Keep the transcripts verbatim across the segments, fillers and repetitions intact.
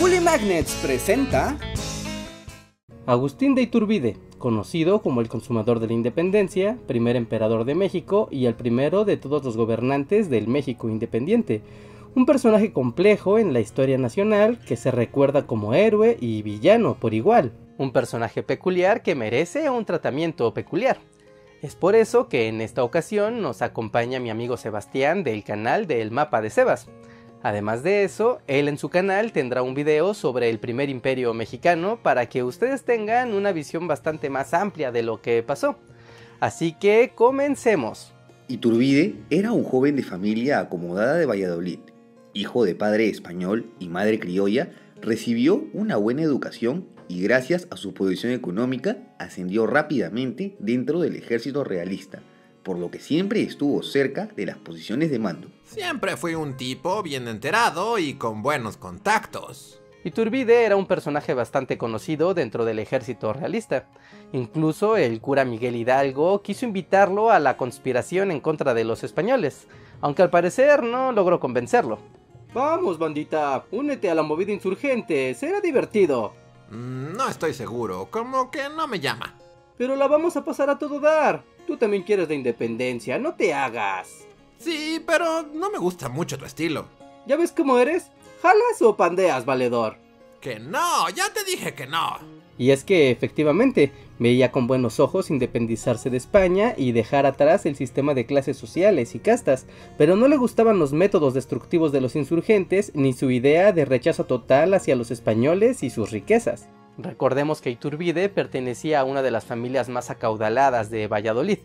Bully Magnets presenta Agustín de Iturbide, conocido como el consumador de la independencia, primer emperador de México y el primero de todos los gobernantes del México independiente. Un personaje complejo en la historia nacional que se recuerda como héroe y villano por igual. Un personaje peculiar que merece un tratamiento peculiar. Es por eso que en esta ocasión nos acompaña mi amigo Sebastián del canal del Mapa de Sebas. Además de eso, él en su canal tendrá un video sobre el primer imperio mexicano para que ustedes tengan una visión bastante más amplia de lo que pasó. Así que comencemos. Iturbide era un joven de familia acomodada de Valladolid. Hijo de padre español y madre criolla, recibió una buena educación y gracias a su posición económica ascendió rápidamente dentro del ejército realista, por lo que siempre estuvo cerca de las posiciones de mando. Siempre fui un tipo bien enterado y con buenos contactos. Iturbide era un personaje bastante conocido dentro del ejército realista. Incluso el cura Miguel Hidalgo quiso invitarlo a la conspiración en contra de los españoles, aunque al parecer no logró convencerlo. Vamos, bandita, únete a la movida insurgente, será divertido. Mm, no estoy seguro, como que no me llama. Pero la vamos a pasar a todo dar. Tú también quieres la independencia, no te hagas. Sí, pero no me gusta mucho tu estilo. ¿Ya ves cómo eres? ¿Jalas o pandeas, valedor? ¡Que no! ¡Ya te dije que no! Y es que, efectivamente, veía con buenos ojos independizarse de España y dejar atrás el sistema de clases sociales y castas, pero no le gustaban los métodos destructivos de los insurgentes ni su idea de rechazo total hacia los españoles y sus riquezas. Recordemos que Iturbide pertenecía a una de las familias más acaudaladas de Valladolid,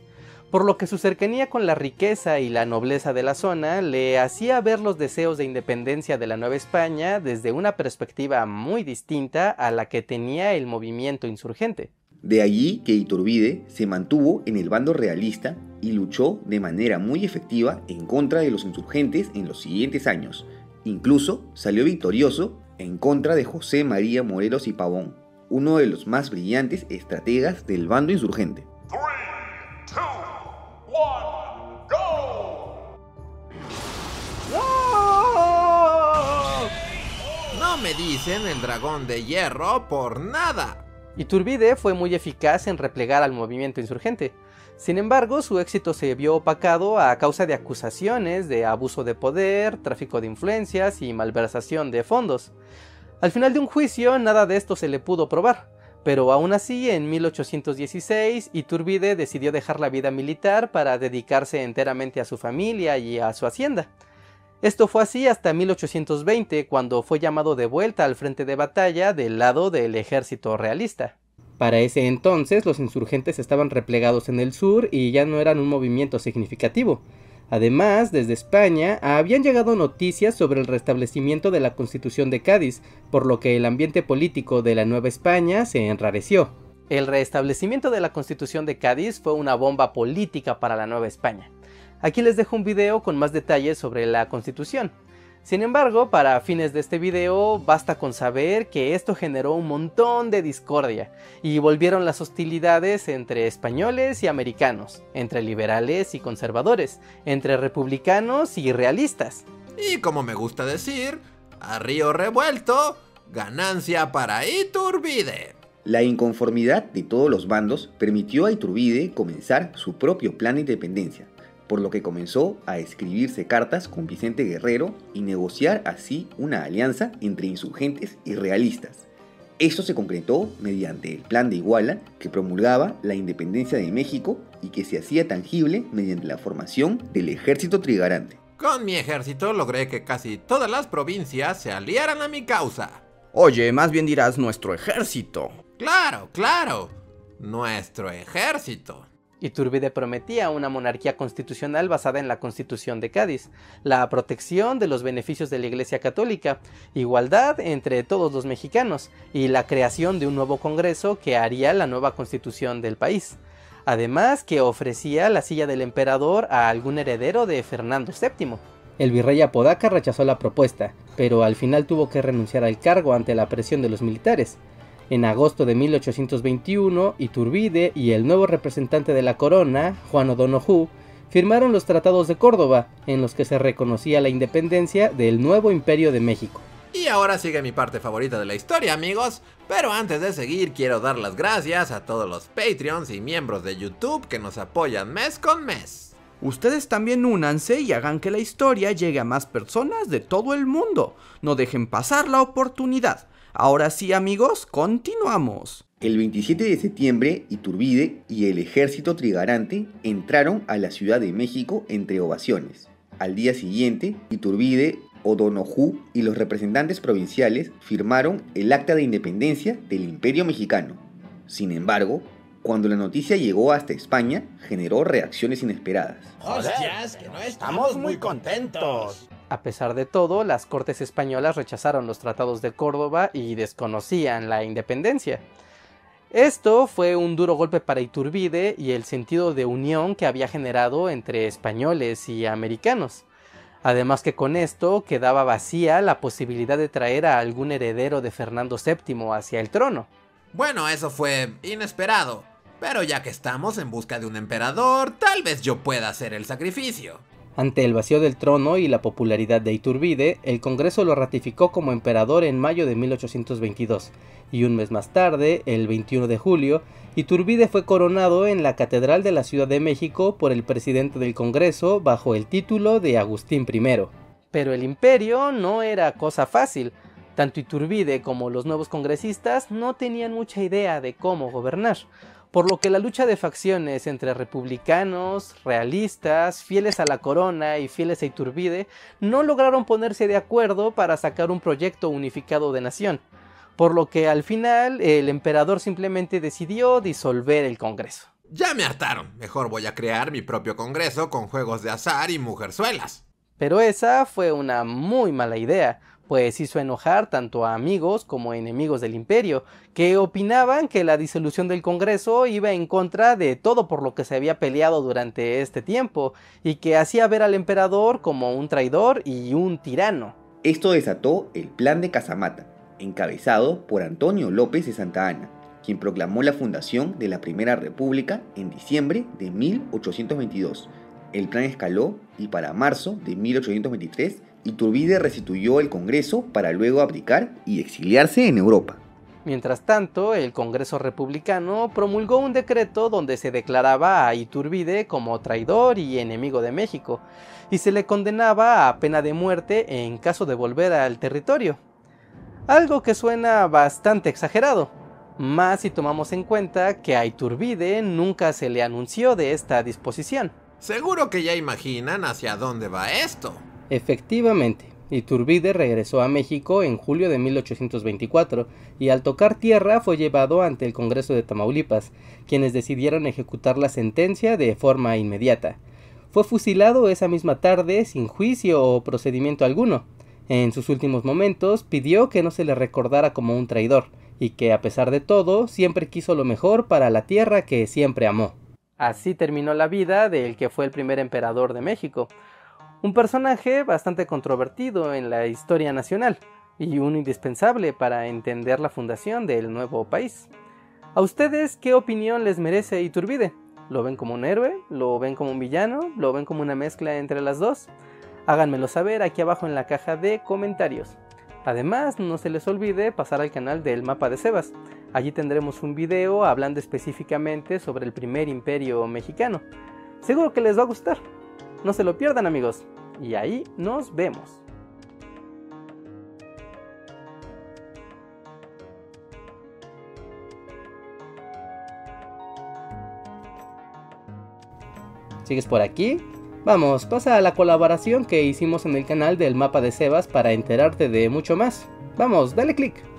por lo que su cercanía con la riqueza y la nobleza de la zona le hacía ver los deseos de independencia de la Nueva España desde una perspectiva muy distinta a la que tenía el movimiento insurgente. De allí que Iturbide se mantuvo en el bando realista y luchó de manera muy efectiva en contra de los insurgentes en los siguientes años. Incluso salió victorioso en contra de José María Morelos y Pavón, uno de los más brillantes estrategas del bando insurgente. tres, dos, uno, ¡go! ¡Oh! No me dicen el dragón de hierro por nada. Iturbide fue muy eficaz en replegar al movimiento insurgente. Sin embargo, su éxito se vio opacado a causa de acusaciones de abuso de poder, tráfico de influencias y malversación de fondos. Al final de un juicio, nada de esto se le pudo probar, pero aún así, en mil ochocientos dieciséis, Iturbide decidió dejar la vida militar para dedicarse enteramente a su familia y a su hacienda. Esto fue así hasta mil ochocientos veinte, cuando fue llamado de vuelta al frente de batalla del lado del ejército realista. Para ese entonces, los insurgentes estaban replegados en el sur y ya no eran un movimiento significativo. Además, desde España habían llegado noticias sobre el restablecimiento de la Constitución de Cádiz, por lo que el ambiente político de la Nueva España se enrareció. El restablecimiento de la Constitución de Cádiz fue una bomba política para la Nueva España. Aquí les dejo un video con más detalles sobre la Constitución. Sin embargo, para fines de este video, basta con saber que esto generó un montón de discordia y volvieron las hostilidades entre españoles y americanos, entre liberales y conservadores, entre republicanos y realistas. Y como me gusta decir, a río revuelto, ganancia para Iturbide. La inconformidad de todos los bandos permitió a Iturbide comenzar su propio plan de independencia, por lo que comenzó a escribirse cartas con Vicente Guerrero y negociar así una alianza entre insurgentes y realistas. Esto se concretó mediante el Plan de Iguala, que promulgaba la independencia de México y que se hacía tangible mediante la formación del Ejército Trigarante. Con mi ejército logré que casi todas las provincias se aliaran a mi causa. Oye, más bien dirás nuestro ejército. Claro, claro, nuestro ejército. Iturbide prometía una monarquía constitucional basada en la Constitución de Cádiz, la protección de los beneficios de la Iglesia Católica, igualdad entre todos los mexicanos y la creación de un nuevo Congreso que haría la nueva Constitución del país. Además que ofrecía la silla del emperador a algún heredero de Fernando séptimo. El virrey Apodaca rechazó la propuesta, pero al final tuvo que renunciar al cargo ante la presión de los militares. En agosto de mil ochocientos veintiuno, Iturbide y el nuevo representante de la corona, Juan O'Donojú, firmaron los Tratados de Córdoba, en los que se reconocía la independencia del nuevo Imperio de México. Y ahora sigue mi parte favorita de la historia, amigos, pero antes de seguir quiero dar las gracias a todos los Patreons y miembros de YouTube que nos apoyan mes con mes. Ustedes también únanse y hagan que la historia llegue a más personas de todo el mundo. No dejen pasar la oportunidad. Ahora sí, amigos, continuamos. El veintisiete de septiembre, Iturbide y el Ejército Trigarante entraron a la Ciudad de México entre ovaciones. Al día siguiente, Iturbide, O'Donojú y los representantes provinciales firmaron el Acta de Independencia del Imperio Mexicano. Sin embargo, cuando la noticia llegó hasta España, generó reacciones inesperadas. ¡Hostias, que no estamos muy contentos! A pesar de todo, las cortes españolas rechazaron los tratados de Córdoba y desconocían la independencia. Esto fue un duro golpe para Iturbide y el sentido de unión que había generado entre españoles y americanos. Además que con esto quedaba vacía la posibilidad de traer a algún heredero de Fernando séptimo hacia el trono. Bueno, eso fue inesperado, pero ya que estamos en busca de un emperador, tal vez yo pueda hacer el sacrificio. Ante el vacío del trono y la popularidad de Iturbide, el Congreso lo ratificó como emperador en mayo de mil ochocientos veintidós, y un mes más tarde, el veintiuno de julio, Iturbide fue coronado en la Catedral de la Ciudad de México por el presidente del Congreso bajo el título de Agustín primero. Pero el imperio no era cosa fácil. Tanto Iturbide como los nuevos congresistas no tenían mucha idea de cómo gobernar, por lo que la lucha de facciones entre republicanos, realistas, fieles a la corona y fieles a Iturbide no lograron ponerse de acuerdo para sacar un proyecto unificado de nación, por lo que al final el emperador simplemente decidió disolver el Congreso. Ya me hartaron, mejor voy a crear mi propio Congreso con juegos de azar y mujerzuelas. Pero esa fue una muy mala idea, pues hizo enojar tanto a amigos como a enemigos del imperio, que opinaban que la disolución del Congreso iba en contra de todo por lo que se había peleado durante este tiempo, y que hacía ver al emperador como un traidor y un tirano. Esto desató el Plan de Casamata, encabezado por Antonio López de Santa Anna, quien proclamó la fundación de la Primera República en diciembre de mil ochocientos veintidós. El plan escaló y para marzo de mil ochocientos veintitrés, Iturbide restituyó el Congreso para luego abdicar y exiliarse en Europa. Mientras tanto, el Congreso Republicano promulgó un decreto donde se declaraba a Iturbide como traidor y enemigo de México, y se le condenaba a pena de muerte en caso de volver al territorio. Algo que suena bastante exagerado, más si tomamos en cuenta que a Iturbide nunca se le anunció de esta disposición. Seguro que ya imaginan hacia dónde va esto. Efectivamente, Iturbide regresó a México en julio de mil ochocientos veinticuatro y al tocar tierra fue llevado ante el Congreso de Tamaulipas, quienes decidieron ejecutar la sentencia de forma inmediata. Fue fusilado esa misma tarde sin juicio o procedimiento alguno. En sus últimos momentos pidió que no se le recordara como un traidor y que a pesar de todo siempre quiso lo mejor para la tierra que siempre amó. Así terminó la vida del que fue el primer emperador de México, un personaje bastante controvertido en la historia nacional y uno indispensable para entender la fundación del nuevo país. ¿A ustedes qué opinión les merece Iturbide? ¿Lo ven como un héroe? ¿Lo ven como un villano? ¿Lo ven como una mezcla entre las dos? Háganmelo saber aquí abajo en la caja de comentarios. Además, no se les olvide pasar al canal del Mapa de Sebas. Allí tendremos un video hablando específicamente sobre el primer imperio mexicano. Seguro que les va a gustar. No se lo pierdan, amigos. Y ahí nos vemos. ¿Sigues por aquí? Vamos, pasa a la colaboración que hicimos en el canal del Mapa de Sebas para enterarte de mucho más. Vamos, dale click.